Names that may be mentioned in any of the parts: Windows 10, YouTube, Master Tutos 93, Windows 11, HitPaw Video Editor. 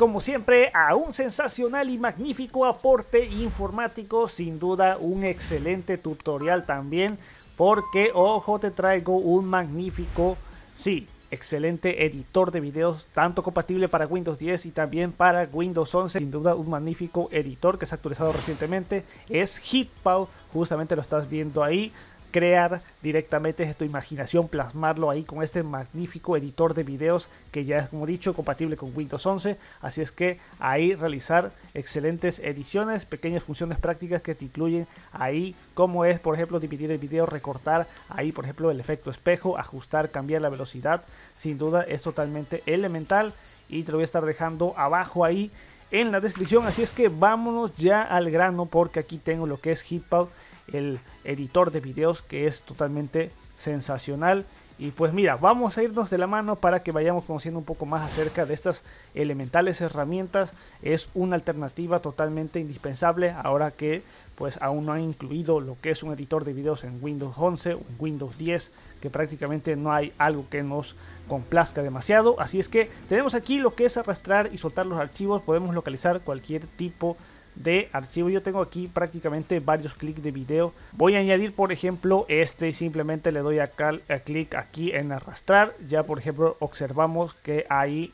como siempre a un sensacional y magnífico aporte informático, sin duda un excelente tutorial también, porque ojo, te traigo un magnífico, sí, excelente editor de videos, tanto compatible para Windows 10 y también para Windows 11, sin duda un magnífico editor que se ha actualizado recientemente, es HitPaw, justamente lo estás viendo ahí. Crear directamente desde tu imaginación, plasmarlo ahí con este magnífico editor de videos que ya es, como dicho, compatible con Windows 11, así es que ahí realizar excelentes ediciones, pequeñas funciones prácticas que te incluyen ahí, como es por ejemplo dividir el video, recortar ahí por ejemplo el efecto espejo, ajustar, cambiar la velocidad, sin duda es totalmente elemental y te lo voy a estar dejando abajo ahí en la descripción, así es que vámonos ya al grano porque aquí tengo lo que es HitPaw, el editor de videos que es totalmente sensacional. Y pues mira, vamos a irnos de la mano para que vayamos conociendo un poco más acerca de estas elementales herramientas. Es una alternativa totalmente indispensable ahora que pues aún no han incluido lo que es un editor de videos en Windows 11 o en Windows 10, que prácticamente no hay algo que nos complazca demasiado. Así es que tenemos aquí lo que es arrastrar y soltar los archivos, podemos localizar cualquier tipo de archivo. Yo tengo aquí prácticamente varios clics de video, voy a añadir por ejemplo este y simplemente le doy acá clic aquí en arrastrar. Ya por ejemplo observamos que ahí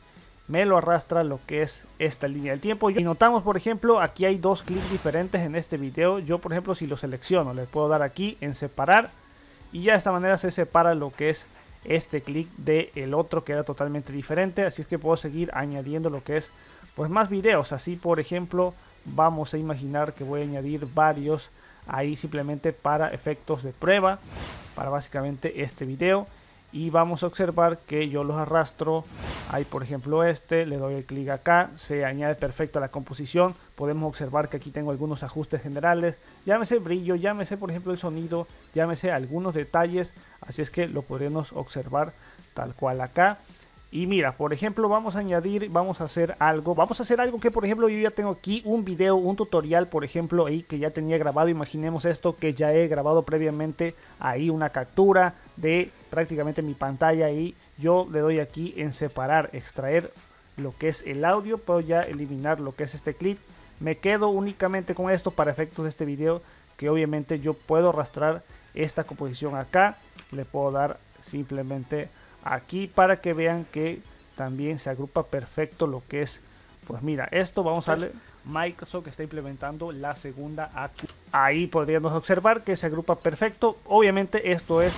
me lo arrastra lo que es esta línea del tiempo y notamos por ejemplo aquí hay dos clics diferentes en este video. Yo por ejemplo si lo selecciono le puedo dar aquí en separar y ya de esta manera se separa lo que es este clic del otro que era totalmente diferente, así es que puedo seguir añadiendo lo que es pues más videos. Así por ejemplo vamos a imaginar que voy a añadir varios ahí simplemente para efectos de prueba, para básicamente este video, y vamos a observar que yo los arrastro ahí por ejemplo este, le doy el clic acá, se añade perfecto a la composición. Podemos observar que aquí tengo algunos ajustes generales, llámese brillo, llámese por ejemplo el sonido, llámese algunos detalles, así es que lo podremos observar tal cual acá. Y mira, por ejemplo, vamos a añadir, vamos a hacer algo que por ejemplo yo ya tengo aquí un video, un tutorial por ejemplo ahí que ya tenía grabado. Imaginemos esto, que ya he grabado previamente ahí una captura de prácticamente mi pantalla y yo le doy aquí en separar, extraer lo que es el audio, puedo ya eliminar lo que es este clip, me quedo únicamente con esto para efectos de este video, que obviamente yo puedo arrastrar esta composición acá, le puedo dar simplemente aquí para que vean que también se agrupa perfecto lo que es, pues mira, esto vamos a ver. Microsoft está implementando la segunda actualización. Ahí podríamos observar que se agrupa perfecto. Obviamente esto es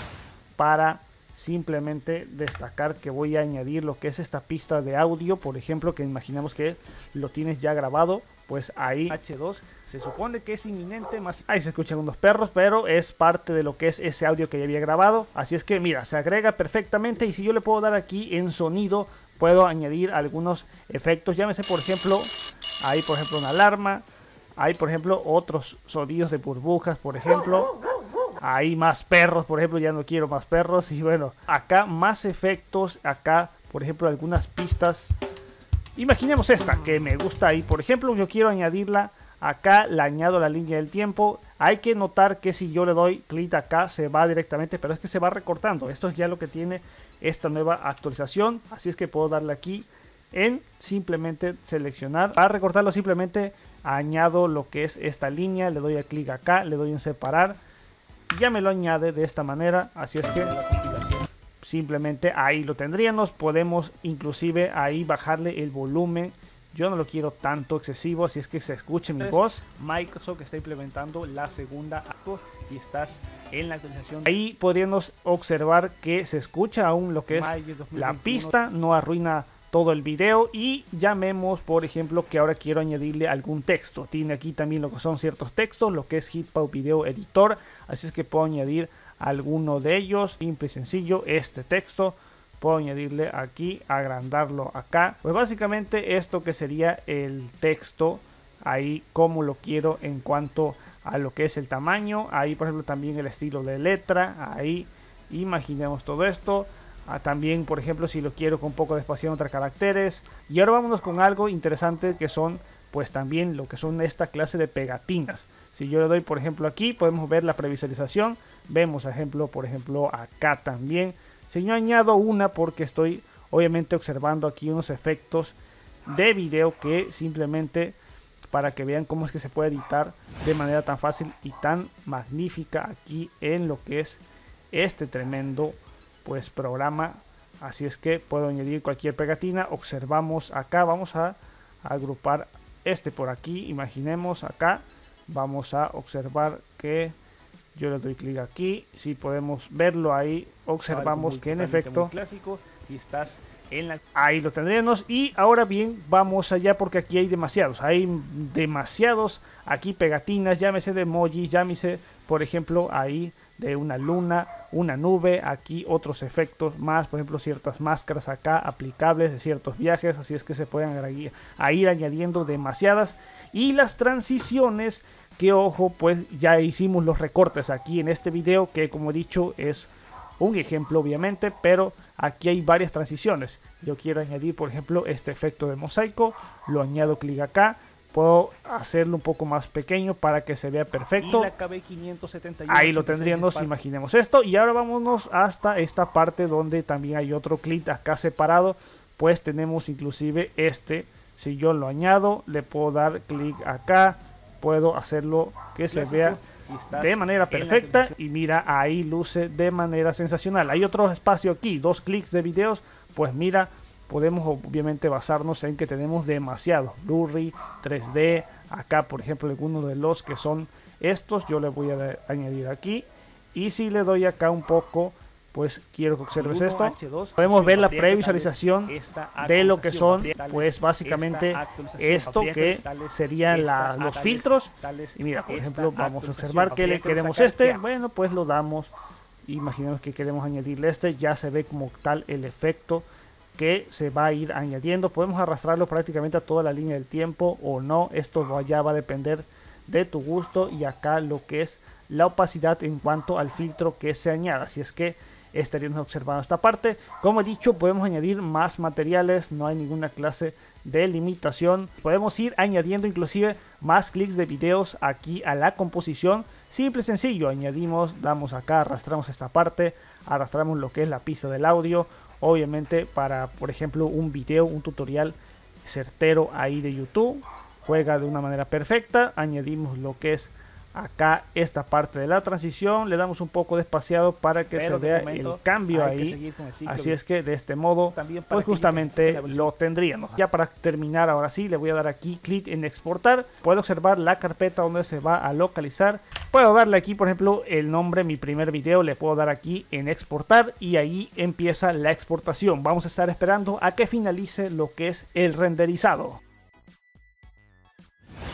para simplemente destacar que voy a añadir lo que es esta pista de audio, por ejemplo, que imaginamos que lo tienes ya grabado, pues ahí H2 se supone que es inminente, más ahí se escuchan unos perros, pero es parte de lo que es ese audio que ya había grabado, así es que mira, se agrega perfectamente. Y si yo le puedo dar aquí en sonido, puedo añadir algunos efectos, llámese por ejemplo ahí por ejemplo una alarma, hay por ejemplo otros sonidos de burbujas por ejemplo, hay más perros, por ejemplo, ya no quiero más perros. Y bueno, acá más efectos, acá, por ejemplo, algunas pistas. Imaginemos esta, que me gusta ahí, por ejemplo, yo quiero añadirla. Acá la añado la línea del tiempo. Hay que notar que si yo le doy clic acá se va directamente, pero es que se va recortando. Esto es ya lo que tiene esta nueva actualización. Así es que puedo darle aquí en simplemente seleccionar. Para recortarlo simplemente añado lo que es esta línea. Le doy a clic acá, le doy en separar. Ya me lo añade de esta manera, así es que simplemente ahí lo tendríamos. Podemos inclusive ahí bajarle el volumen, yo no lo quiero tanto excesivo, así es que se escuche mi voz. Microsoft está implementando la segunda y estás en la actualización. Ahí podríamos observar que se escucha aún lo que es la pista, no arruina todo el video. Y llamemos por ejemplo que ahora quiero añadirle algún texto, tiene aquí también lo que son ciertos textos lo que es HitPaw Video Editor, así es que puedo añadir alguno de ellos, simple y sencillo. Este texto puedo añadirle aquí, agrandarlo acá, pues básicamente esto que sería el texto ahí como lo quiero en cuanto a lo que es el tamaño, ahí por ejemplo también el estilo de letra, ahí imaginemos todo esto. También, por ejemplo, si lo quiero con un poco de espacio en otros caracteres. Y ahora vámonos con algo interesante que son, pues también lo que son esta clase de pegatinas. Si yo le doy, por ejemplo, aquí, podemos ver la previsualización. Vemos, ejemplo, por ejemplo, acá también. Si yo añado una, porque estoy, obviamente, observando aquí unos efectos de video, que simplemente para que vean cómo es que se puede editar de manera tan fácil y tan magnífica aquí en lo que es este tremendo pues programa. Así es que puedo añadir cualquier pegatina. Observamos acá, vamos a agrupar este por aquí, imaginemos acá, vamos a observar que yo le doy clic aquí, si podemos verlo ahí, observamos que en efecto clásico, si estás en la... ahí lo tendremos. Y ahora bien, vamos allá porque aquí hay demasiados aquí pegatinas, llámese de emoji, llámese por ejemplo ahí de una luna, una nube, aquí otros efectos más, por ejemplo ciertas máscaras acá aplicables de ciertos viajes, así es que se pueden ir añadiendo demasiadas. Y las transiciones, que ojo, pues ya hicimos los recortes aquí en este video, que como he dicho es un ejemplo obviamente, pero aquí hay varias transiciones. Yo quiero añadir por ejemplo este efecto de mosaico, lo añado, clic acá, puedo hacerlo un poco más pequeño para que se vea perfecto. Ahí lo tendríamos, imaginemos esto. Y ahora vámonos hasta esta parte donde también hay otro clic acá separado, pues tenemos inclusive este, si yo lo añado le puedo dar clic acá, puedo hacerlo que se vea de manera perfecta y mira, ahí luce de manera sensacional. Hay otro espacio aquí, 2 clics de videos, pues mira, podemos obviamente basarnos en que tenemos demasiados, blurry, 3D, acá por ejemplo algunos de los que son estos, yo le voy a añadir aquí, y si le doy acá un poco, pues quiero que observes esto, podemos ver la previsualización de lo que son pues básicamente esto que serían los filtros. Y mira, por ejemplo, vamos a observar que le queremos este, bueno pues lo damos, imaginemos que queremos añadirle este, ya se ve como tal el efecto que se va a ir añadiendo, podemos arrastrarlo prácticamente a toda la línea del tiempo o no, esto ya va a depender de tu gusto. Y acá lo que es la opacidad en cuanto al filtro que se añada, así es que estaríamos observando esta parte. Como he dicho, podemos añadir más materiales, no hay ninguna clase de limitación, podemos ir añadiendo inclusive más clics de videos aquí a la composición, simple y sencillo, añadimos, damos acá, arrastramos esta parte, arrastramos lo que es la pista del audio, obviamente para por ejemplo un video, un tutorial certero ahí de YouTube, juega de una manera perfecta. Añadimos lo que es acá esta parte de la transición, le damos un poco de espaciado para que se vea el cambio ahí, así es que de este modo pues justamente lo tendríamos. Ya para terminar, ahora sí le voy a dar aquí clic en exportar, puedo observar la carpeta donde se va a localizar, puedo darle aquí por ejemplo el nombre, mi primer video, le puedo dar aquí en exportar y ahí empieza la exportación. Vamos a estar esperando a que finalice lo que es el renderizado.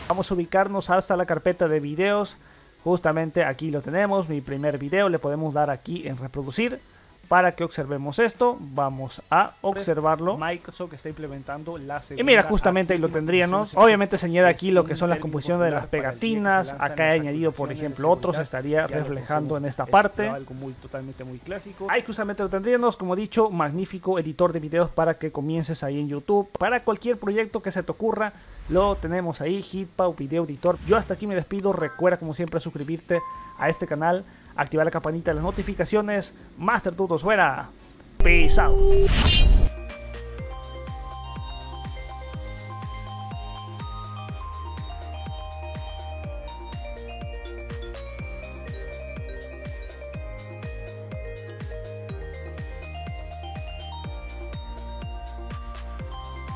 Vamos a ubicarnos hasta la carpeta de videos, justamente aquí lo tenemos, mi primer video, le podemos dar aquí en reproducir para que observemos esto, vamos a observarlo. Microsoft está implementando la segunda, y mira, justamente ahí lo tendríamos. Obviamente se añade aquí lo que son las composiciones de las pegatinas, acá he añadido por ejemplo otros, estaría reflejando en esta parte. Algo muy clásico. Ahí justamente lo tendríamos, como he dicho, magnífico editor de videos para que comiences ahí en YouTube, para cualquier proyecto que se te ocurra, lo tenemos ahí, HitPaw Video Editor. Yo hasta aquí me despido, recuerda como siempre suscribirte a este canal, activar la campanita de las notificaciones. Master Tutos fuera. Peace out.